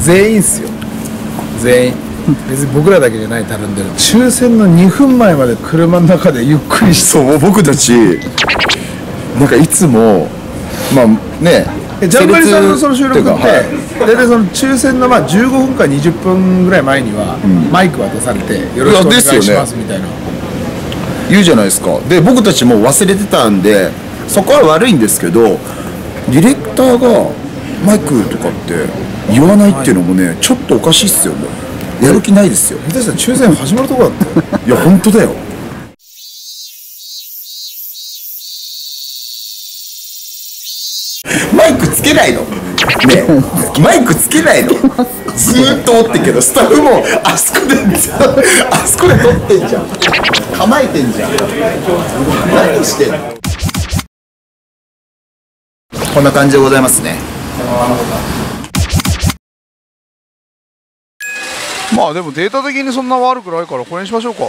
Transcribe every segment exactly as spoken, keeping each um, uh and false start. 全員っすよ、全員。別に僕らだけじゃない、たるんでる。抽選のにふんまえまで車の中でゆっくりして、そう僕たちなんかいつもまあねえ、ジャンバリさんのその収録って大体、はい、その抽選のまあじゅうごふんかにじゅっぷんぐらい前には、うん、マイク渡されて「よろしくお願いします」みたいな、ね、言うじゃないですか。で僕たちも忘れてたんでそこは悪いんですけど、ディレクターがマイクとかって言わないっていうのもね、ちょっとおかしいっすよね。やる気ないですよ。下手したら抽選始まるとこだったいや本当だよ。マイクつけないのねえマイクつけないのずーっとおってけど、スタッフもあそこであそこで撮ってんじゃん、構えてんじゃん、何してんの。こんな感じでございますね。まあでもデータ的にそんな悪くないからこれにしましょうか。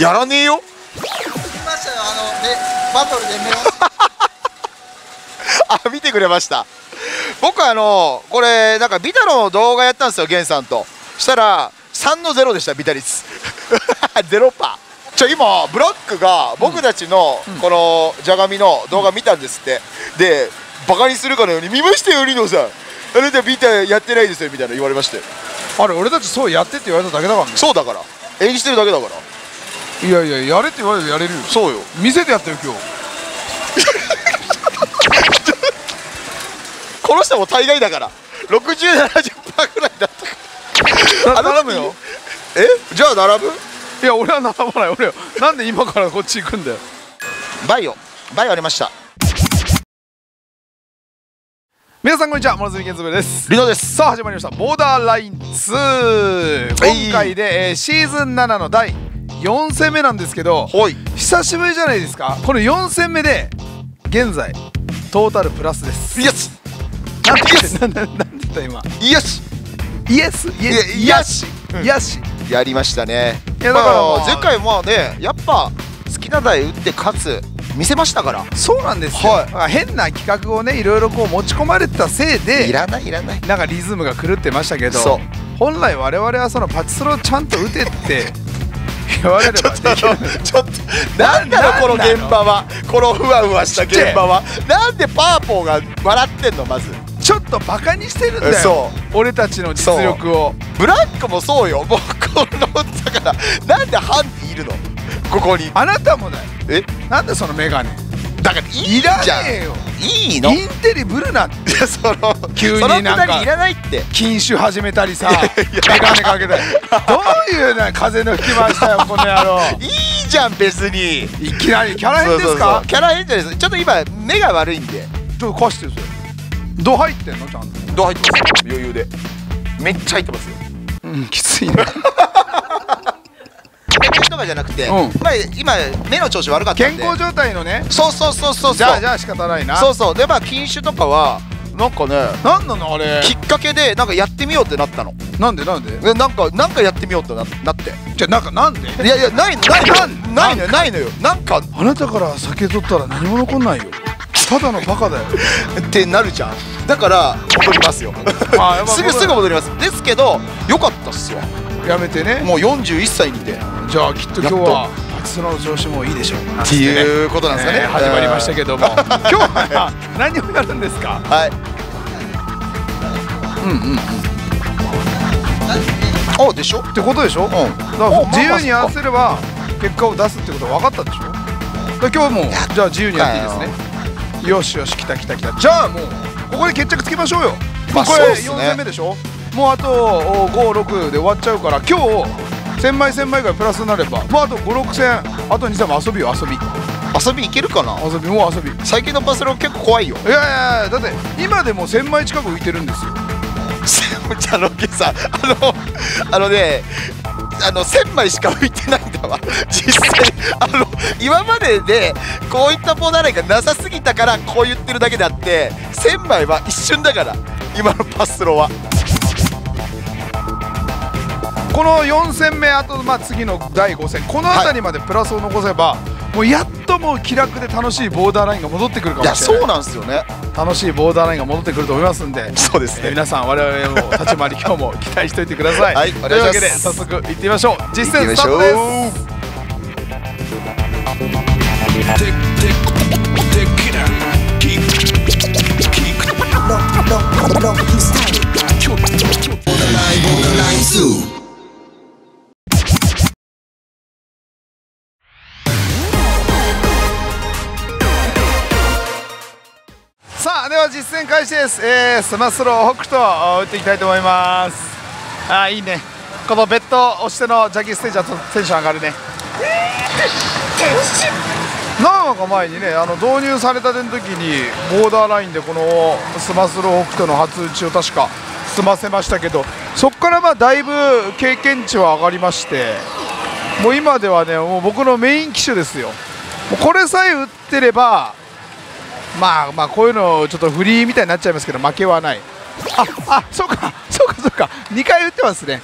やらねえよ。見ましたよ、あのねバトルで目をあ見てくれました。僕あのこれなんかビタの動画やったんですよ、ゲンさんと。したらさんのゼロでした、ビタ率ゼロパー。ちょ今ブラックが僕たちのこのじゃがみの動画見たんですって。でバカにするかのように「見ましたよリノさん、あれでビタやってないですよ」みたいな言われまして、あれ俺たちそうやってって言われただけだからね。そうだから演じてるだけだから。いやいややれって言われるやれるよ。そうよ、見せてやったよ今日この人も大概だからろくじゅう、ななじゅっパーセント ぐらいだったから並ぶよ。えじゃあ並ぶ。いや俺は並ばない俺よ。なんで今からこっち行くんだよ。バイオバイオありました。皆さんこんにちは、諸角健三です。リノです。さあ始まりました「ボーダーラインツー」。今回で、えー、シーズンななのだいよんせんめなんですけど、久しぶりじゃないですか。このよんせんめで現在トータルプラスです。イエスなんて言った今。イエスイエスイエスイエスイエスやりましたね。いやだから前回もね、やっぱ好きな台打って勝つ見せましたから。そうなんですよ、はい、変な企画をねいろいろこう持ち込まれてたせいでいらないいらないなんかリズムが狂ってましたけど、本来我々はそのパチスロをちゃんと打てって言われればできるちょっと何だろこの現場は、このふわふわした現場は。なんでパーポーが笑ってんの。まずちょっとバカにしてるんだよ俺たちの実力を。ブラックもそうよ、もうこのだからなんでハンディいるのここに。あなたもだよ。えなんでそのメガネだからいらねえよ。いいのインテリブルなって。その急になんか禁酒始めたりさ、メガネかけたりどういう風の吹き回したよこの野郎。いいじゃん別に。いきなりキャラ変ですか。キャラ変じゃないです。ちょっと今目が悪いんでちょっと貸してる。それど入ってんのちゃんと。ど入ってます余裕で。めっちゃ入ってますよ。うんきついねとかじゃなくて、今目の調子悪かったんで健康状態のね。そうそうそうそう。じゃあじゃあ仕方ないな。そうそう。でまあ禁酒とかはなんかね、なんなのあれきっかけでなんかやってみようってなったの。なんでなんでなんかなんかやってみようってなって。じゃあなんかなんでいやいやないないないのよないのよ。なんかあなたから酒取ったら何も残んないよ、ただのバカだよってなるじゃん。だから戻りますよすぐすぐ戻りますですけど、よかったっすよやめてね。もうよんじゅういっさいにて。じゃあきっと今日はパチスロの調子もいいでしょうっていうことなんですかね。始まりましたけども今日は何をやるんですか。はいうんうんうんあでしょってことでしょ。だから自由にやらせれば結果を出すってことは分かったでしょ。今日もじゃあ自由にやっていいですね。よしよし来た来た来た。じゃあもうここで決着つけましょうよ。これよんせんめでしょ。もうあとご、ろくで終わっちゃうから、今日せんまいせんまいぐらいプラスになればもうあとご、ろくせん、あとにせんも遊びよ。遊び遊びいけるかな。遊びもう遊び最近のパチスロ結構怖いよ。いやいやだって今でもせんまい近く浮いてるんですよあのさあのあのねあのせんまいしか浮いてないんだわ実際あの今まででこういったボーダーラインがなさすぎたからこう言ってるだけであって、せんまいは一瞬だから今のパチスロは。このよんせんめあと、まあ、次のだいごせんこの辺りまでプラスを残せば、もうやっともう気楽で楽しいボーダーラインが戻ってくるかもしれない。いやそうなんですよね。楽しいボーダーラインが戻ってくると思いますんで、そうですね、えー、皆さん我々も立ち回り今日も期待しておいてください。はい、というわけで早速行ってみましょう。実践スタートです。では実践開始です。えー、スマスロー北斗打っていきたいと思います。あーいいね、このベッド押してのジャッキーステージはテンション上がるね。何か前にね、あの導入されたての時にボーダーラインでこのスマスロー北斗の初打ちを確か済ませましたけど、そこからまあだいぶ経験値は上がりまして、もう今ではね、もう僕のメイン機種ですよ。これさえ打ってればまあまあこういうのちょっとフリーみたいになっちゃいますけど負けはない。ああ、そうかそうかそうか、にかい打ってますね。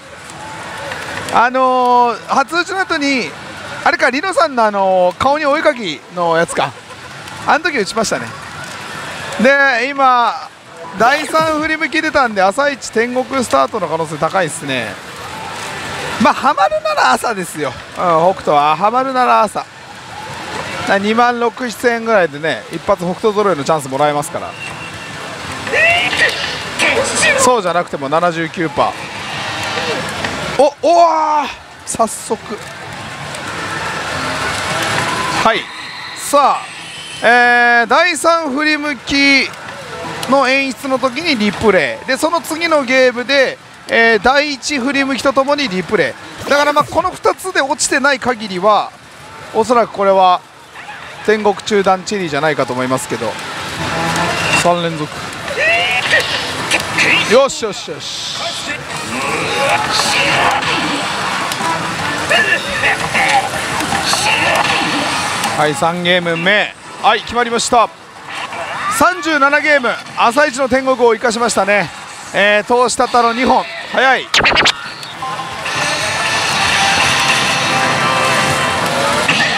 あのー、初打ちの後にあれか、リノさんの、あのー、顔にお絵かきのやつか、あの時打ちましたね。で今だいさん振り向き出たんで、朝一天国スタートの可能性高いですね。まあハマるなら朝ですよ、うん、北斗はハマるなら朝にまんろくせんえんぐらいでね、一発北斗揃いのチャンスもらえますから。そうじゃなくても ななじゅうきゅうパーセント。 おおー、早速はい、さあ、えー、だいさん振り向きの演出の時にリプレイで、その次のゲームで、えー、だいいち振り向きとともにリプレイだから、まあこのふたつで落ちてない限りはおそらくこれは天国中断チェリーじゃないかと思いますけど、さんれんぞく、よしよしよし、はい、さんゲームめ、はい、決まりました。さんじゅうななゲーム、朝一の天国を生かしましたね。えー、投資たったのにほん、早い。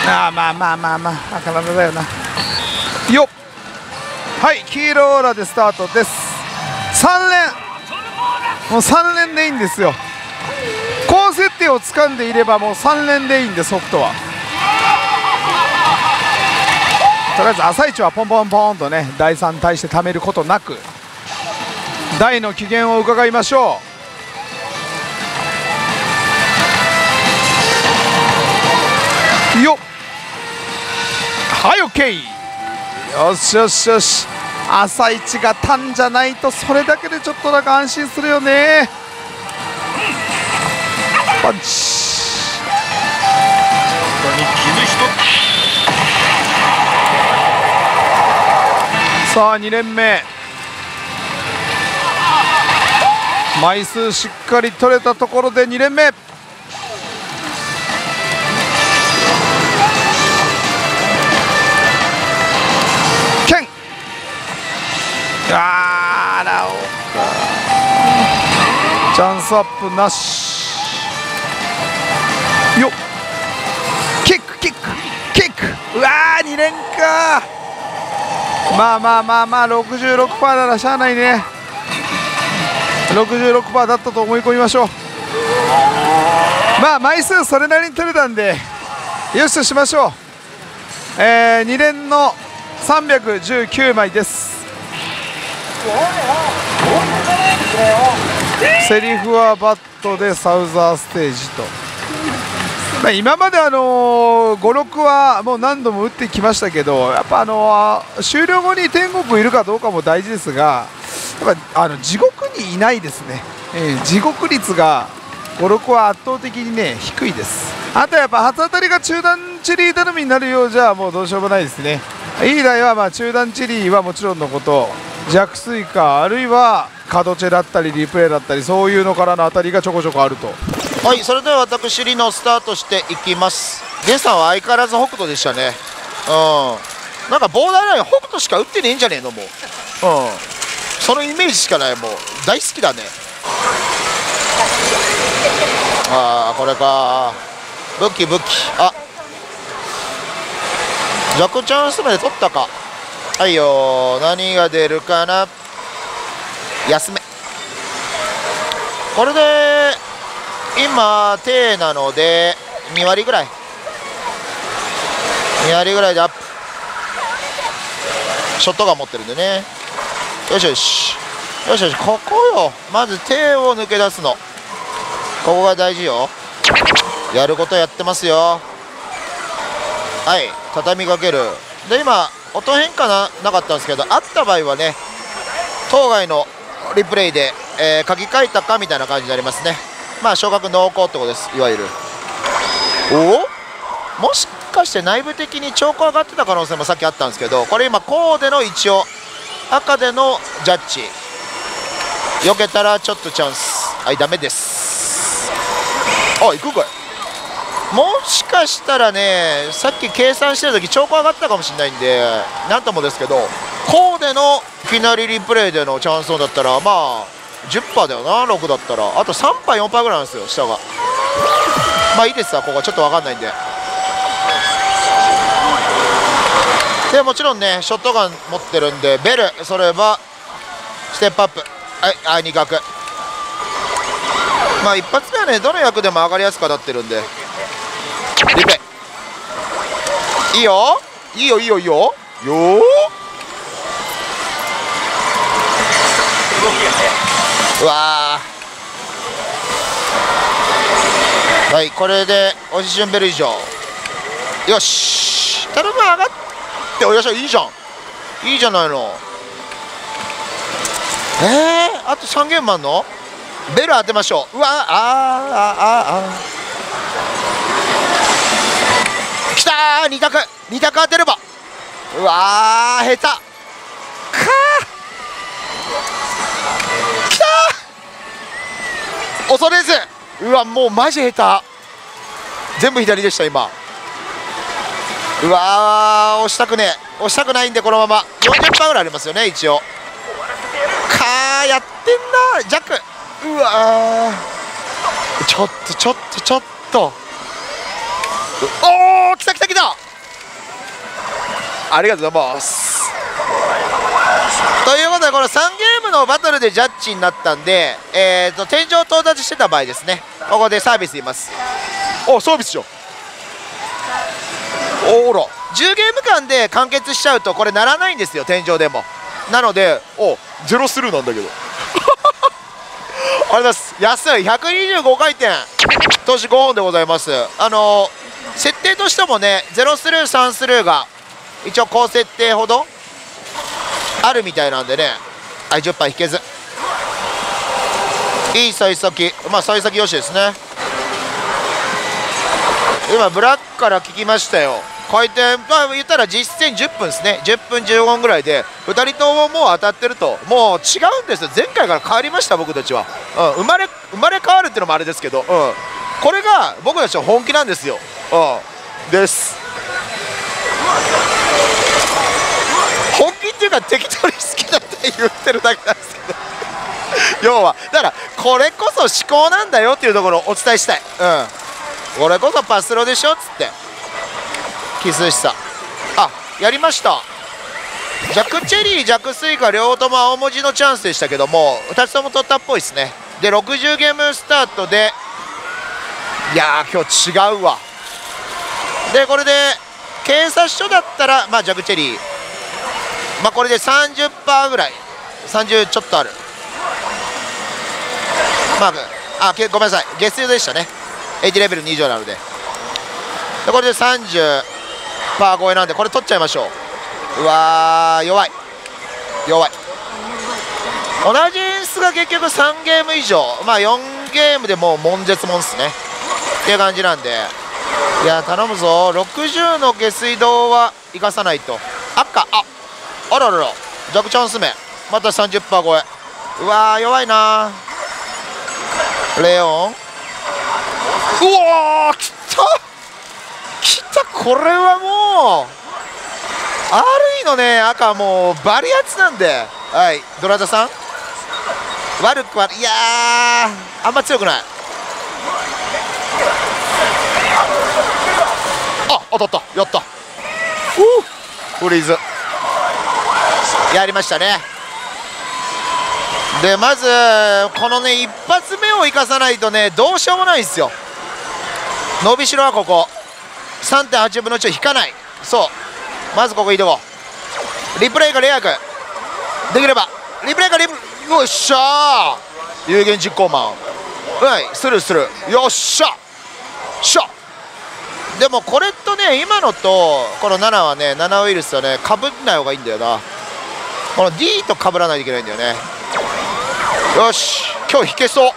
ああまあまあまあまあ体だよな。よっ、はい、黄色オーラでスタートです。さんれん、もうさんれんでいいんですよ。高設定を掴んでいればもうさんれんでいいんで、ソフトはとりあえず朝一はポンポンポンとね、だいさん対して貯めることなく台の機嫌を伺いましょう。よっ、はい、オッケー、よしよしよし、朝一がタンじゃないとそれだけでちょっとなんか安心するよね。パンチ、さあにれんめ、枚数しっかり取れたところでにれんめ、あーラオー、チャンスアップなし。よっ、キックキックキック、うわーに連か。まあまあまあまあ ろくじゅうろくパーセント ならしゃあないね。 ろくじゅうろくパーセント だったと思い込みましょう。まあ枚数それなりに取れたんでよしとしましょう。えー、に連のさんびゃくじゅうきゅうまいです。セリフはバットでサウザーステージと、まあ、今まで、あのー、ご、ろくはもう何度も打ってきましたけど、やっぱ、あのー、終了後に天国いるかどうかも大事ですが、やっぱあの地獄にいないですね。えー、地獄率がご、ろくは圧倒的に、ね、低いです。あとやっぱ初当たりが中断チリー頼みになるようじゃもうどうしようもないですね。いい台はまあ中断チリーはもちろんのこと、弱スイカあるいは角チェだったりリプレイだったり、そういうのからの当たりがちょこちょこあると。はい、それでは私リノスタートしていきます。ゲンさんは相変わらず北斗でしたね。うん、なんかボーダーライン北斗しか打ってねえんじゃねえのもう、うん、そのイメージしかない。もう大好きだね。ああこれか、武器武器、あ弱チャンスまで取ったか。はいよー、何が出るかな。休め。これで今手なのでに割ぐらい、に割ぐらいでアップ。ショットガン持ってるんでね。よしよしよしよし、ここよ。まず手を抜け出すの、ここが大事よ。やることやってますよ。はい、畳みかける。で今音変化 な, なかったんですけど、あった場合はね当該のリプレイで、えー、書き換えたかみたいな感じになりますね。まあ昇格濃厚ってことです、いわゆる。おお、もしかして内部的に兆候上がってた可能性もさっきあったんですけど、これ今こうでの一応赤でのジャッジ避けたらちょっとチャンス。はい、ダメです。あ、行くんかい。もしかしたらね、さっき計算してる時兆候上がったかもしれないんで何ともですけど、こうでのいきなりリプレイでのチャンスオンだったらまあ じゅっパーセント だよな。ろくだったらあと さんパーセントよんパーセント ぐらいなんですよ、下が。まあいいですわ、ここはちょっと分かんないんで。でもちろんねショットガン持ってるんでベル、それはステップアップ。はい、に角。まあ一発目はねどの役でも上がりやすくなってるんでリプレイいいよいいよいいよいいよよー。うわー、はい、これでオシジュンベル以上。よし、頼む、上がっておよしゃ、いいじゃん、いいじゃないの。えー、あとさんゲームあんの。ベル当てましょう。うわー、あーあーあーきたー、に択、に択当てれば。うわー、下手かー、きたー、恐れず。うわ、もうマジ下手、全部左でした今。うわー、押したくねえ、押したくないんでこのまま よんじゅっパーセント ぐらいありますよね一応。かー、やってんな、ジャック。うわー、ちょっとちょっとちょっと、おお、来た来た来た、ありがとうございます。ということでこのさんゲームのバトルでジャッジになったんで、えーと天井到達してた場合ですね、ここでサービスいます。お、サービスじゃん。おら、じゅうゲーム間で完結しちゃうとこれならないんですよ、天井でも。なので、お、ゼロスルーなんだけどありがとうございます。安いひゃくにじゅうごかい転投資ごほんでございます。あのー、設定としてもねゼロスルーさんスルーが一応高設定ほどあるみたいなんでね。はい、じゅっぱい引けず、いい幸先、まあ幸先よしですね。今ブラックから聞きましたよ、回転、まあ、言ったら実戦じゅっぷんですね、じゅっぷんじゅうごふんぐらいでふたりとももう当たってると。もう違うんですよ、前回から変わりました僕たちは、うん、生まれ生まれ変わるっていうのもあれですけど、うん、これが僕たちは本気なんですよ、うん、です。本気っていうか適当に好きだって言ってるだけなんですけど要はだからこれこそ思考なんだよっていうところをお伝えしたい、うん、これこそパスロでしょっつってキスした。あ、やりました。ジャクチェリー、ジャクスイカ両方とも青文字のチャンスでしたけどもふたつとも取ったっぽいですね。でろくじゅうゲームスタートで、いやー今日違うわ。でこれで警察署だったらまあジャクチェリー、まあこれで さんじゅっパーセント ぐらい、さんじゅうちょっとある。まあ、あ、ごめんなさい、下水でしたね、エーティーレベルに以上なので。でこれでさんじゅうパー超えなんでこれ取っちゃいましょう。うわー、弱い弱い。同じ演出が結局さんゲーム以上、まあよんゲームでもう悶絶もんっすねっていう感じなんで、いや頼むぞ。ろくじゅうの下水道は生かさないと。赤、ああららら、弱チャンス目、また さんじゅっパーセント 超え。うわー、弱いなレオン。うおー、きたきた、これはもうあるいのね、赤もうバリアツなんで。はい、ドラザさん悪くは、いやーあんま強くない。あ、当たった、やった、フリーズやりましたね。でまずこのね一発目を生かさないとねどうしようもないんですよ。伸びしろはここ さんてんはちぶんのいちを引かない。そうまずここいいとこリプレイかレイアークできればリプレイかリプよっしゃー有言実行マンうんスルースルーよっしゃしゃでもこれとね今のとこのななはねななウイルスはねかぶんない方がいいんだよな。この D とかぶらないといけないんだよね。よし今日引けそう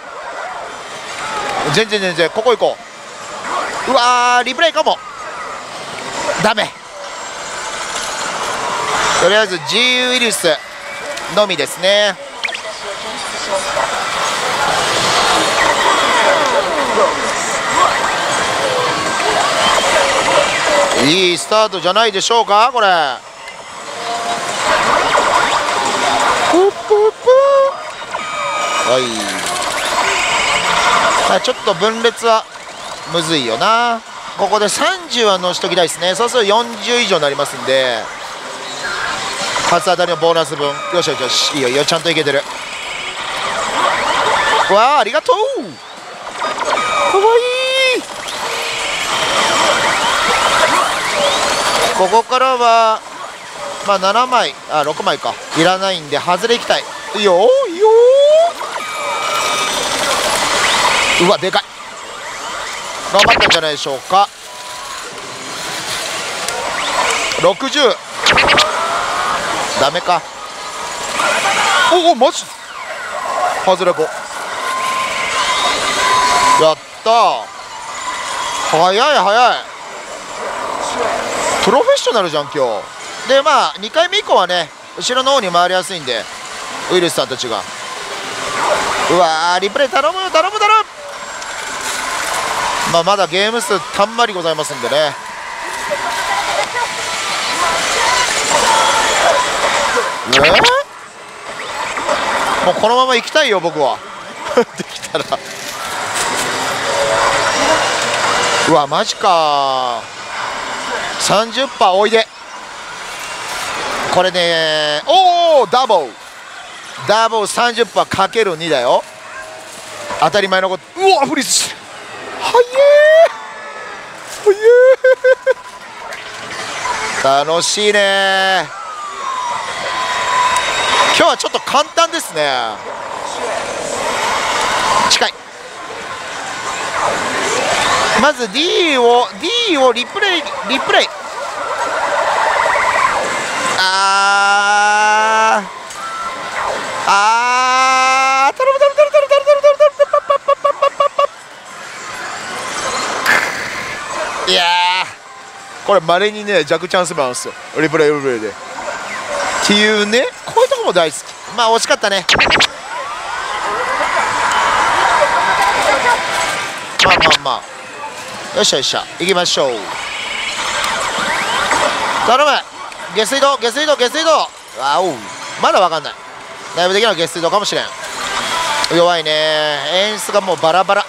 全然全然ここ行こう。うわーリプレイかもダメ。とりあえず G ウイルスのみですね。いいスタートじゃないでしょうかこれ。はいちょっと分裂はむずいよな。ここでさんじゅうはのしときたいですね。そうするとよんじゅう以上になりますんで初当たりのボーナス分よしよしよしいいよいいよちゃんといけてる。わあありがとうかわいい。ここからはまあななまいあろくまいかいらないんで外れいきたい。いいよいいようわでかい頑張ったんじゃないでしょうか。ろくじゅうダメか。おおマジ外れ子やった早い早いプロフェッショナルじゃん今日で。まあにかいめ以降はね後ろの方に回りやすいんでウイルスさんたちがうわーリプレイ頼む頼む頼む、まあ、まだゲーム数たんまりございますんでね。えー、もうこのまま行きたいよ僕はできたらうわマジか さんじゅっパーセント おいでこれね。おおダボーダボー さんじゅっパーセント かけるにだよ当たり前のこと。うわフリーズはえはえ楽しいね今日は。ちょっと簡単ですね近い。まず D を D をリプレイリプレイあーあー頼む頼む頼む頼む頼む頼むパッパッパッパッパッパッパッいやーこれまれにね弱チャンスマンですよリプレイリプレイでっていうね。こういうとこも大好き。まあ惜しかったね。まあまあまあよっしゃよっしゃ行きましょう。頼む下水道下水道下水道あおうまだ分かんないだいぶできない下水道かもしれん。弱いね演出がもうバラバラ。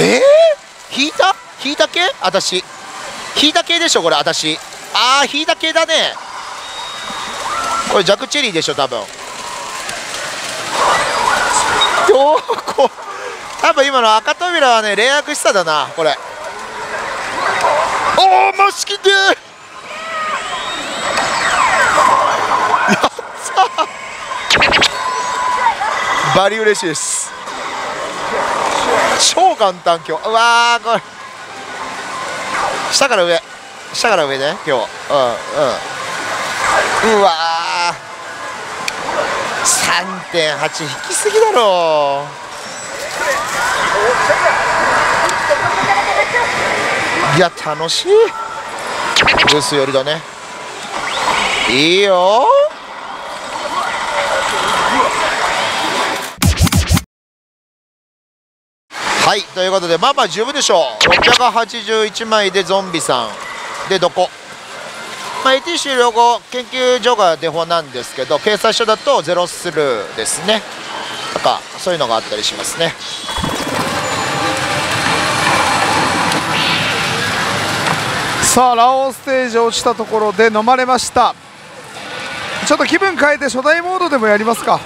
えー、引いた引いた系私引いた系でしょこれ私あー引いた系だねこれジャクチェリーでしょ多分。どこ多分今の赤扉はねレイアークしさだなこれ。おおマジきてやったバリ嬉しいです超簡単今日。うわーこれ下から上下から上ね今日うんうんうわ さんてんはち 引きすぎだろう。いや楽しいブース寄りだねいいよ。はいということでまあまあ十分でしょう。ろっぴゃくはちじゅういちまいでゾンビさんでどこ、まあ、エーティーシー 両方研究所がデフォなんですけど掲載書だとゼロスルーですねとかそういうのがあったりしますね。さあラオウステージ落ちたところで飲まれました。ちょっと気分変えて初代モードでもやりますか。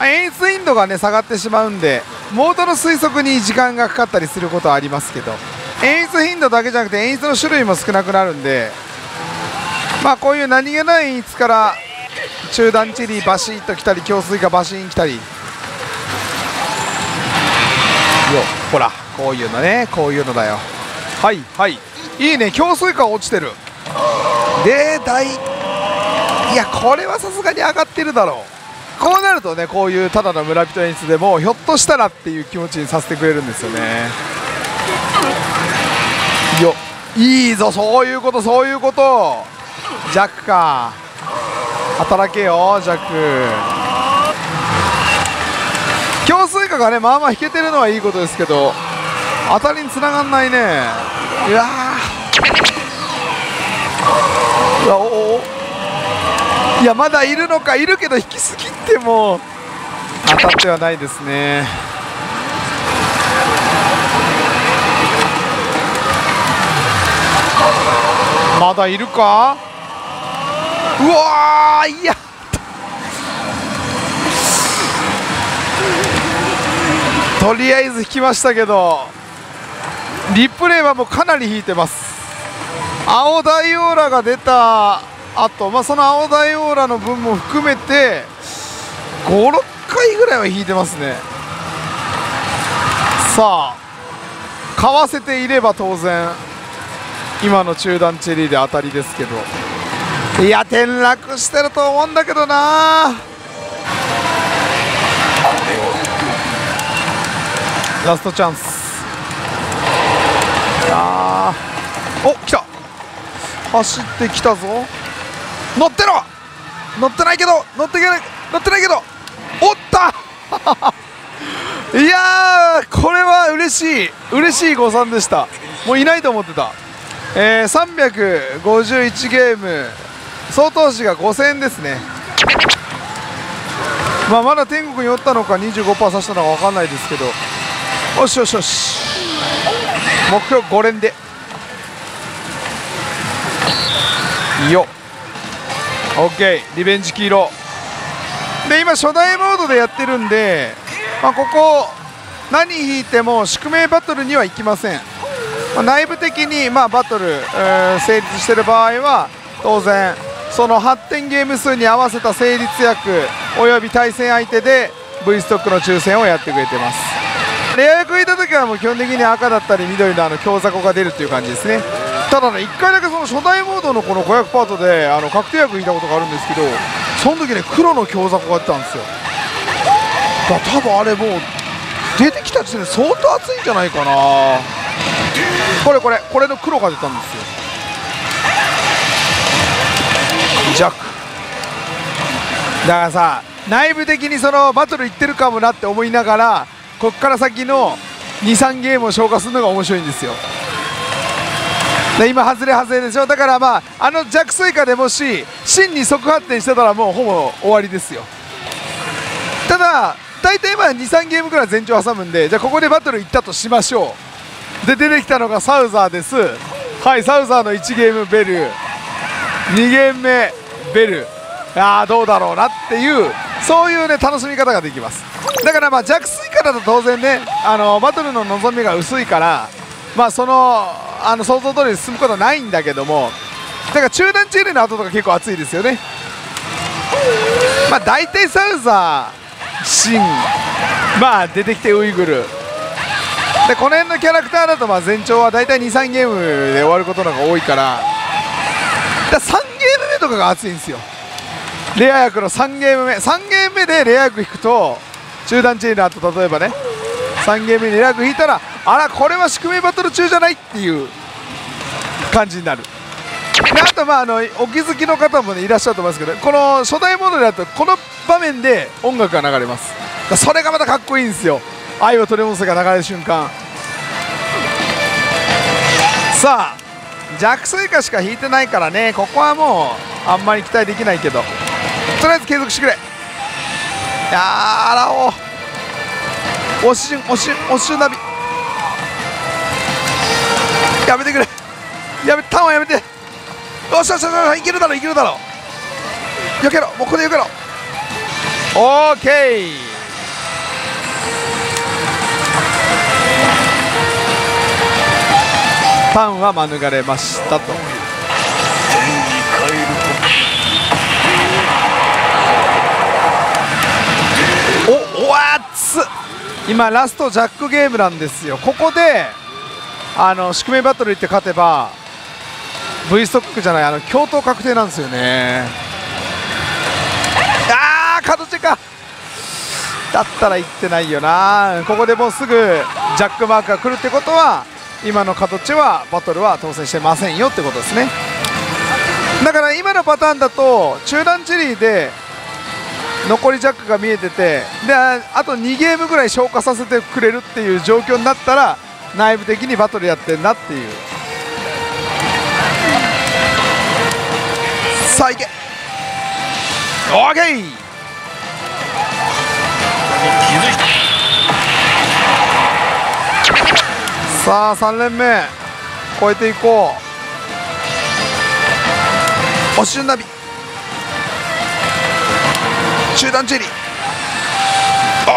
演出インドがね下がってしまうんでモードの推測に時間がかかったりすることはありますけど、演出頻度だけじゃなくて演出の種類も少なくなるんで、まあこういう何気ない演出から中段チリバシッと来たり強水がバシン来たりよ、ほらこういうのね、こういうのだよ。はいはい、いいね。強水が落ちてるで大、いやこれはさすがに上がってるだろう。こうなるとね、こういうただの村人演出でもひょっとしたらっていう気持ちにさせてくれるんですよね。よいいぞ、そういうことそういうこと。ジャックか、働けよジャック。強水化がねまあまあ引けてるのはいいことですけど、当たりにつながんないね。うわー、うわ、おお、いやまだいるのか、いるけど引きすぎっても当たってはないですね。まだいるか、うわー、いやとりあえず引きましたけど、リプレイはもうかなり引いてます。青大オーラが出たあと、まあ、その青大オーラの分も含めてごろっかいぐらいは引いてますね。さあ買わせていれば当然今の中段チェリーで当たりですけど、いや転落してると思うんだけどな。ラストチャンス。あー、お、来た、走ってきたぞ。乗ってろ、乗ってないけど、乗ってない、乗ってないけど、おったいやー、これは嬉しい、嬉しい誤算でした。もういないと思ってた。えー、さんびゃくごじゅういちゲーム、総投資がごせんえんですね。まあ、まだ天国に寄ったのか、にじゅうごパーセント 差したのか分かんないですけど、よしよしよし、目標ごれんで。よっ、オッケー、リベンジ黄色で今初代モードでやってるんで、まあ、ここ何引いても宿命バトルにはいきません。まあ、内部的にまあバトル、えー、成立してる場合は当然そのはってんゲーム数に合わせた成立役および対戦相手で V ストックの抽選をやってくれてます。レア役いた時はもう基本的に赤だったり緑のあの強雑魚が出るっていう感じですね。ただね、いっかいだけその初代モードのこのごひゃくパートであの確定役引いたことがあるんですけど、その時ね黒の強雑魚が出たんですよ。だ多分あれもう出てきた時点で相当熱いんじゃないかな。これこれこれの黒が出たんですよ。ジャックだからさ、内部的にそのバトルいってるかもなって思いながら、こっから先のにさんゲームを消化するのが面白いんですよ。で今外れ外れでしょ。だからまああの弱水下でもし真に即発展してたらもうほぼ終わりですよ。ただ大体まあにさんゲームくらい前兆挟むんで、じゃあここでバトルいったとしましょう。で出てきたのがサウザーです。はい、サウザーのいちゲームベル、にゲーム目ベル、ああどうだろうなっていう、そういうね楽しみ方ができます。だからまあ弱水下だと当然ね、あのバトルの望みが薄いからまあそのあの想像通りに進むことはないんだけども、だから中段チェリーの後とか結構熱いですよね。まあ大体サウザー、シン、まあ出てきてウイグルでこの辺のキャラクターだとまあ全長は大体にさんゲームで終わることの方が多いから、だからさんゲーム目とかが熱いんですよ。レア役のさんゲーム目、さんゲーム目でレア役引くと中段チェリーの後、例えばねさんゲーム目にレア役引いたら、あらこれは宿命バトル中じゃないっていう感じになる。であとまああのお気づきの方も、ね、いらっしゃると思いますけど、この初代モードだとこの場面で音楽が流れます。それがまたかっこいいんですよ。愛を取り戻せが流れる瞬間。さあ弱水化しか弾いてないからね、ここはもうあんまり期待できないけど、とりあえず継続してくれ。やー、おおしゅんおしゅんおしゅんナビやめてくれ、やめ、ターンはやめて、よしよしよし、いけるだろいけるだろ、よけろ、もうここでよけろ。オーケー、パンは免れましたと。お、おわっつ、今ラストジャックゲームなんですよ。ここであの宿命バトル行って勝てば V ストックじゃない、あの共闘確定なんですよね。あー、角チェかだったら行ってないよな。ここでもうすぐジャックマークが来るってことは、今の形はバトルは当選してませんよってことですね。だから今のパターンだと中段チェリーで残りジャックが見えてて、であとにゲームぐらい消化させてくれるっていう状況になったら、内部的にバトルやってんなっていう。さあいけ、 OK、さあさんれんめ超えていこう。おしゅんナビ中段チェリー、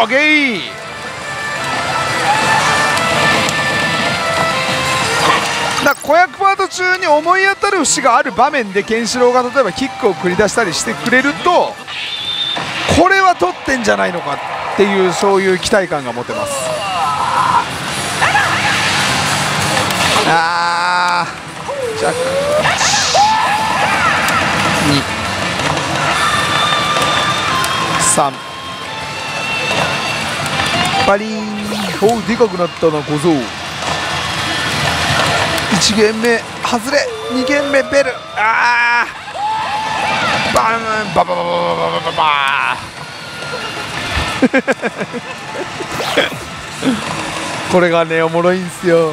オーケー、だ子役パート中に思い当たる節がある場面でケンシロウが例えばキックを繰り出したりしてくれると、これは取ってんじゃないのかっていう、そういう期待感が持てます。あー、ジャックに さんパリーン、おうでかくなったな小僧。いちゲーム目外れ、にゲーム目ベル、あーバンババババババババこれがねおもろいんすよ。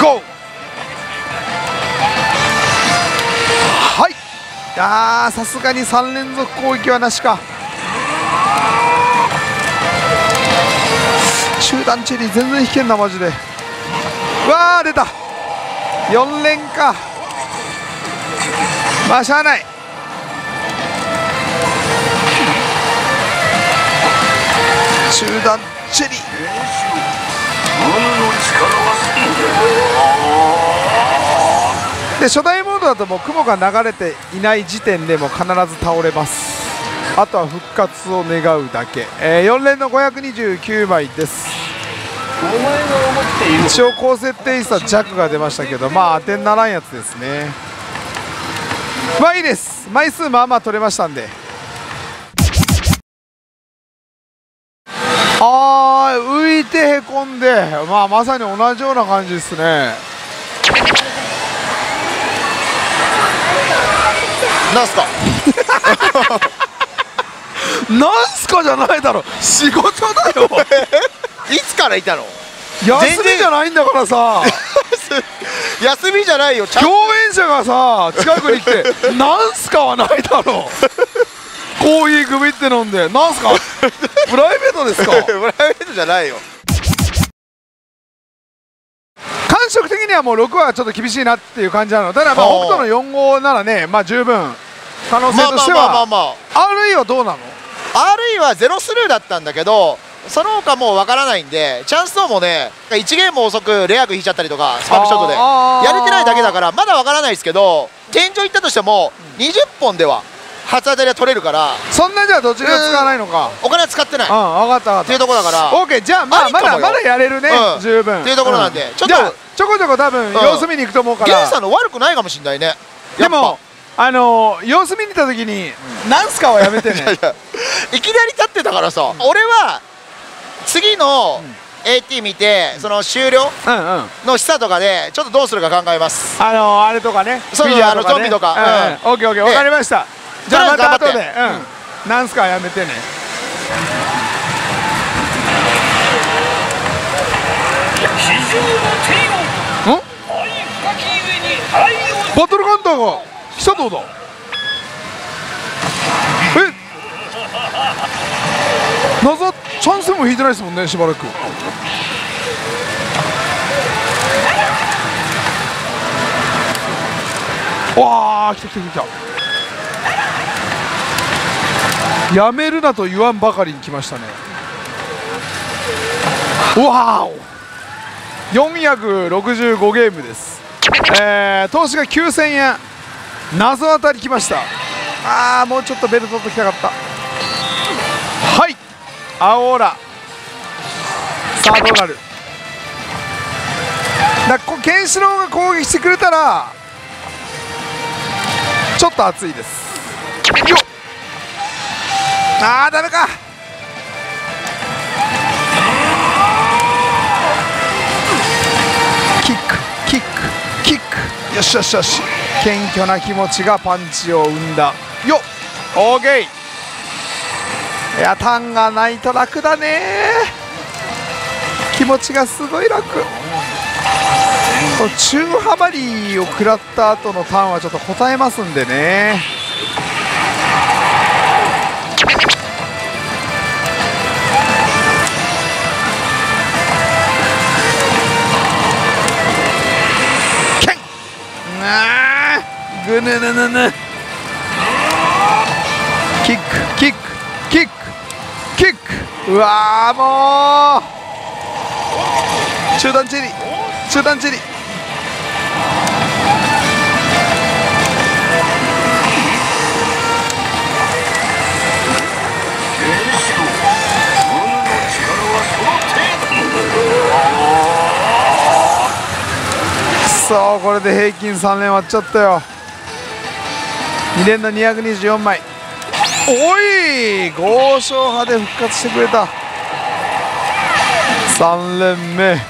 ゴー、はい、あーさすがにさん連続攻撃はなしか。中段チェリー全然引けんなマジで。わー出た、よん連か。まあしゃあない、中段チェリー、で初代モードだともう雲が流れていない時点でも必ず倒れます。あとは復活を願うだけ、えー、よん連のごひゃくにじゅうきゅうまいです。一応高設定差弱が出ましたけど、まあ当てにならんやつですね。まあいいです、枚数まあまあ取れましたんで。あー、浮いてへこんで、まあ、まさに同じような感じですね。なんすかなんすかじゃないだろ、仕事だよいつからいたの、休みじゃないんだからさ休みじゃないよ、共演者がさ近くに来てなんすかはないだろコーヒーグミって飲んで、なんすかプライベートですかプライベートじゃないよ。感触的にはもうろくはちょっと厳しいなっていう感じなの。ただまあ北斗のよん号ならね、まあ十分可能性としては。アールイーはどうなの？ アールイー はゼロスルーだったんだけど、その他もう分からないんで、チャンス等もねいちゲーム遅くレアーク引いちゃったりとか、スパークショットでやれてないだけだからまだ分からないですけど、天井いったとしてもにじゅっぽんでは初当たりは取れるから。そんなじゃあどちらも使わないのか、お金は使ってない、うん、分かった分かったっていうところだから。 OK、 じゃあまあまだまだやれるね、十分っていうところなんで、ちょっとちょこちょこ多分様子見に行くと思うから、ゲンさんの悪くないかもしれないね。でもあの様子見に行った時に「なんすか」はやめてね。いきなり立ってたからさ、俺は次の エーティー 見て、その終了の示唆とかでちょっとどうするか考えます。あのあれとかね、そういうあのゾンビとか。 オーケーオーケー、 分かりました。じゃあまた後で、うん、なんすかやめてね。バトルカウンターが来た。どうだえ謎、チャンスも引いてないですもんねしばらく。わー、来た来た来た来た。やめるなと言わんばかりに来ましたね。わーお、よんひゃくろくじゅうごゲームです。えー、投資がきゅうせんえん、謎当たり来ました。あー、もうちょっとベルト取ってきたかった。はい、青オラ。さあどうなる。だこケンシロウが攻撃してくれたらちょっと熱いですよ。っあー、ダメか。キックキックキック、よしよしよし。謙虚な気持ちがパンチを生んだよ。オーケー。いや、タンがないと楽だね。気持ちがすごい楽。中幅リーを食らった後のターンはちょっと答えますんでね。けんあー、ぐぬぬぬぬ。キックキックキックキック。うわー、もう中段チェリー、中段チェリー。そう、これで平均さんれん割っちゃったよ。にれんのにひゃくにじゅうよんまい。おい、豪勝派で復活してくれた。さんれんめ。う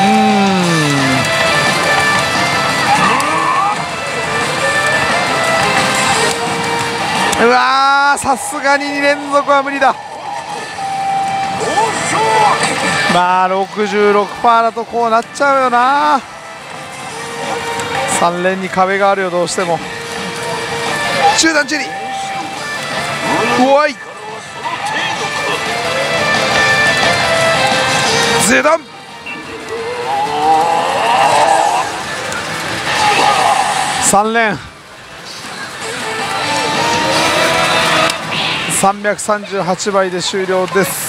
ーん、うわー、さすがににれんぞくは無理だ。まあ ろくじゅうろくパーセント だとこうなっちゃうよな。さんれんに壁があるよ、どうしても。中段チェリー、うわい、ゼダン。さんれん、さんびゃくさんじゅうはちばいで終了です。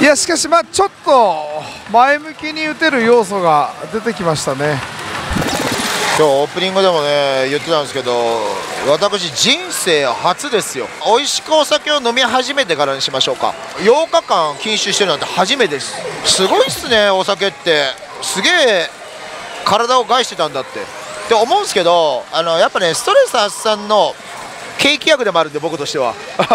いや、しかし、まあちょっと前向きに打てる要素が出てきましたね。今日オープニングでもね言ってたんですけど、私、人生初ですよ。美味しくお酒を飲み始めてからにしましょうか。ようかかん禁酒してるなんて初めてです。すごいっすね、お酒って。すげえ体を害してたんだってって思うんですけど、あのやっぱね、ストレス発散の景気薬でもあるんで、僕としては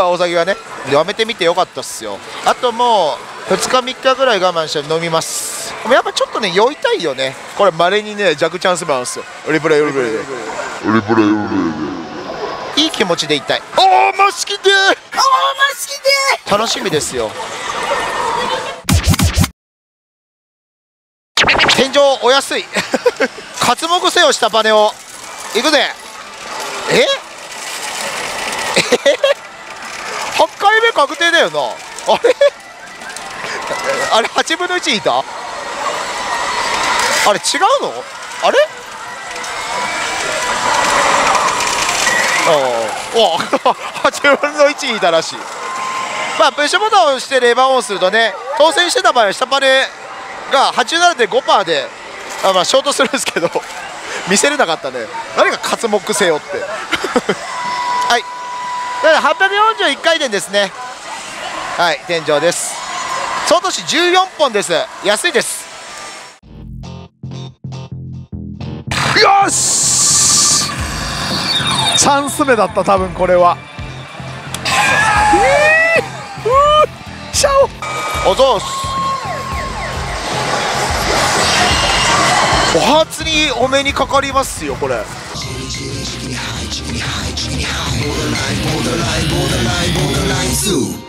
お酒がね、やめてみてよかったっすよ。あともうふつかみっかぐらい我慢して飲みます。でもやっぱちょっとね酔いたいよね。これ稀にね弱チャンスマンですよ。リプレイリプレイリプレイいい気持ちでいたい。おー、マスキでー、おー、マスキでー、楽しみですよ。天井お安い刮目せよ、下パネを。いくぜ。ええはちかいめ確定だよな。あれあれはちぶんのいちいた。あれ違うの。あれおおはちぶんのいちいたらしい。まあプッシュボタンを押してレバーオンするとね、当選してた場合は下パネが はちじゅうななてんごパーセント で、あ、まあショートするんですけど見せれなかったね。何が刮目せよってはい、はっぴゃくよんじゅういちかいてんですね。はい、天井です。総投資じゅうよんぽんです。安いです。よし、チャンス目だった、多分これは。えー、シャオおぞうす。お初にお目にかかりますよ、これ。Borderline, borderline, borderline, borderline zoo.